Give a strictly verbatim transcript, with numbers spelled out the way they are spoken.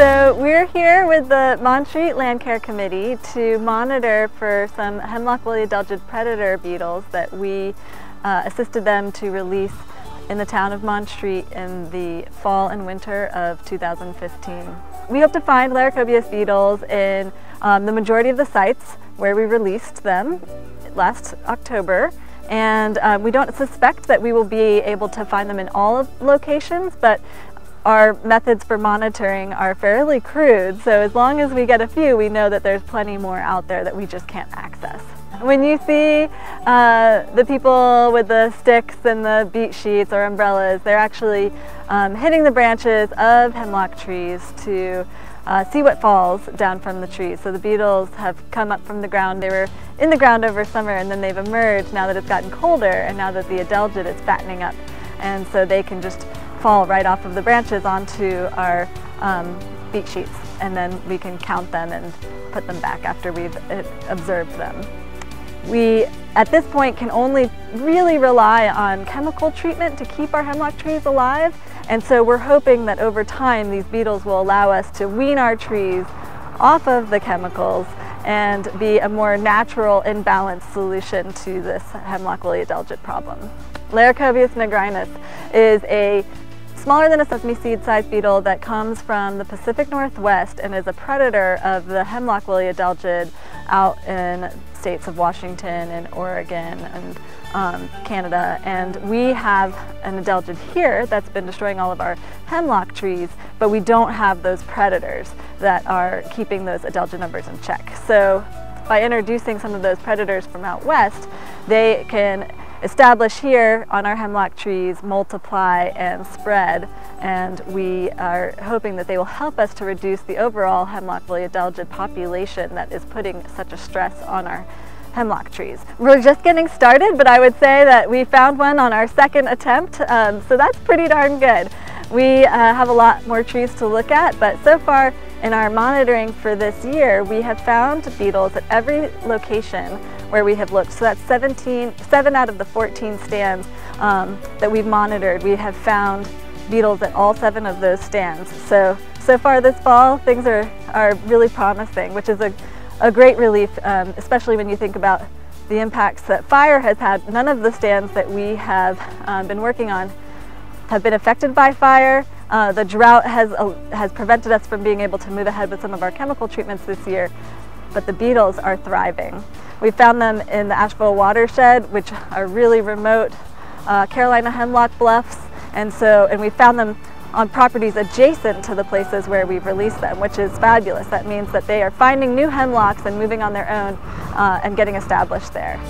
So we're here with the Montreat Land Care Committee to monitor for some hemlock woolly-adelgid predator beetles that we uh, assisted them to release in the town of Montreat in the fall and winter of two thousand fifteen. We hope to find Laricobius beetles in um, the majority of the sites where we released them last October. And uh, we don't suspect that we will be able to find them in all locations, but our methods for monitoring are fairly crude, so as long as we get a few, we know that there's plenty more out there that we just can't access. When you see uh, the people with the sticks and the beet sheets or umbrellas, they're actually um, hitting the branches of hemlock trees to uh, see what falls down from the trees. So the beetles have come up from the ground. They were in the ground over summer, and then they've emerged now that it's gotten colder, and now that the adelgid is fattening up, and so they can just fall right off of the branches onto our um, beet sheets, and then we can count them and put them back after we've observed them. We, at this point, can only really rely on chemical treatment to keep our hemlock trees alive, and so we're hoping that over time these beetles will allow us to wean our trees off of the chemicals and be a more natural and balanced solution to this hemlock woolly adelgid problem. Laricobius nigrinus is a smaller than a sesame seed sized beetle that comes from the Pacific Northwest and is a predator of the hemlock woolly adelgid out in states of Washington and Oregon and um, Canada. And we have an adelgid here that's been destroying all of our hemlock trees, but we don't have those predators that are keeping those adelgid numbers in check. So by introducing some of those predators from out west, they can establish here on our hemlock trees, multiply and spread, and we are hoping that they will help us to reduce the overall hemlock woolly adelgid population that is putting such a stress on our hemlock trees. We're just getting started, but I would say that we found one on our second attempt, um, so that's pretty darn good. We uh, have a lot more trees to look at, but so far in our monitoring for this year, we have found beetles at every location where we have looked. So that's seventeen, seven out of the fourteen stands um, that we've monitored. We have found beetles at all seven of those stands. So, so far this fall, things are, are really promising, which is a, a great relief, um, especially when you think about the impacts that fire has had. None of the stands that we have um, been working on have been affected by fire. Uh, the drought has, uh, has prevented us from being able to move ahead with some of our chemical treatments this year, but the beetles are thriving. We found them in the Asheville watershed, which are really remote, uh, Carolina hemlock bluffs, and so and we found them on properties adjacent to the places where we've released them, which is fabulous. That means that they are finding new hemlocks and moving on their own uh, and getting established there.